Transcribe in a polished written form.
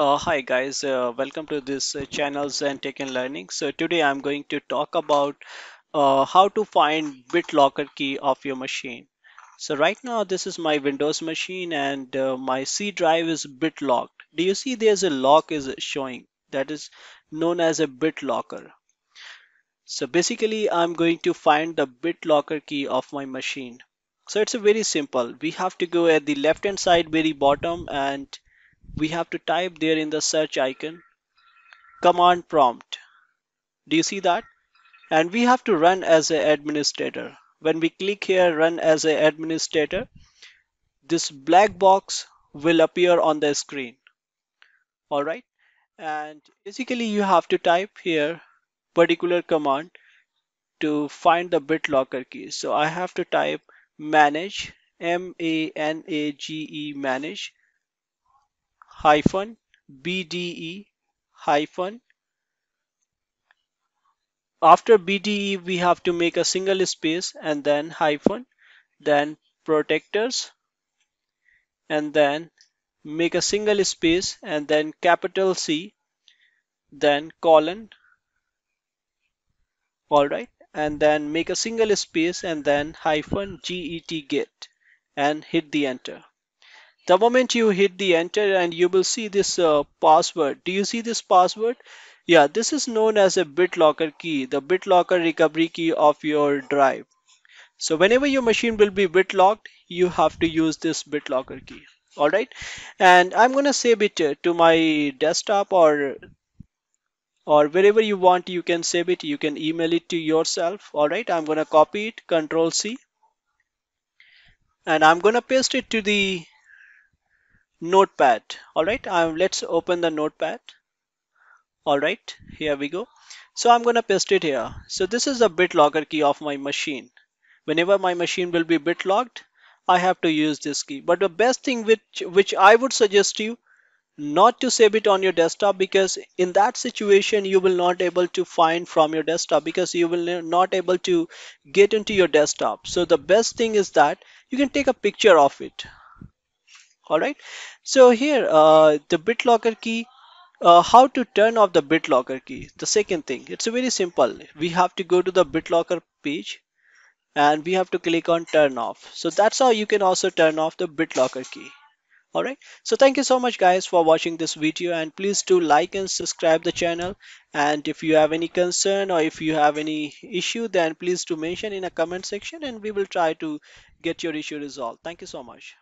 Hi guys, welcome to this channel Zain Tech and Learning. So today I'm going to talk about how to find BitLocker key of your machine. So right now this is my Windows machine and my C drive is BitLocked. Do you see there's a lock is showing? That is known as a BitLocker. So basically I'm going to find the BitLocker key of my machine. So it's a very simple. We have to go at the left hand side very bottom and we have to type there in the search icon Command Prompt. Do you see that? And we have to run as an administrator. When we click here run as an administrator, this black box will appear on the screen. Alright, and basically you have to type here particular command to find the BitLocker key. So I have to type manage, m-a-n-a-g-e, manage -BDE - after BDE we have to make a single space and then hyphen, then protectors, and then make a single space and then capital C, then colon. Alright, and then make a single space and then hyphen get and hit the enter. The moment you hit the enter and you will see this password. Do you see this password? Yeah, this is known as a BitLocker key, the BitLocker recovery key of your drive. So whenever your machine will be BitLocked, you have to use this BitLocker key. All right. And I'm going to save it to my desktop or wherever you want, you can save it. You can email it to yourself. All right. I'm going to copy it, Control C. And I'm going to paste it to the Notepad. All right, let's open the Notepad. All right, here we go. So I'm going to paste it here. So this is the BitLocker key of my machine. Whenever my machine will be BitLocked, I have to use this key. But the best thing which I would suggest you not to save it on your desktop, because in that situation you will not able to find from your desktop, because you will not able to get into your desktop. So the best thing is that you can take a picture of it. Alright, so here the BitLocker key, how to turn off the BitLocker key. The second thing, it's very simple. We have to go to the BitLocker page and we have to click on turn off. So that's how you can also turn off the BitLocker key. Alright, so thank you so much guys for watching this video, and please do like and subscribe the channel. And if you have any concern or if you have any issue, then please do mention in a comment section and we will try to get your issue resolved. Thank you so much.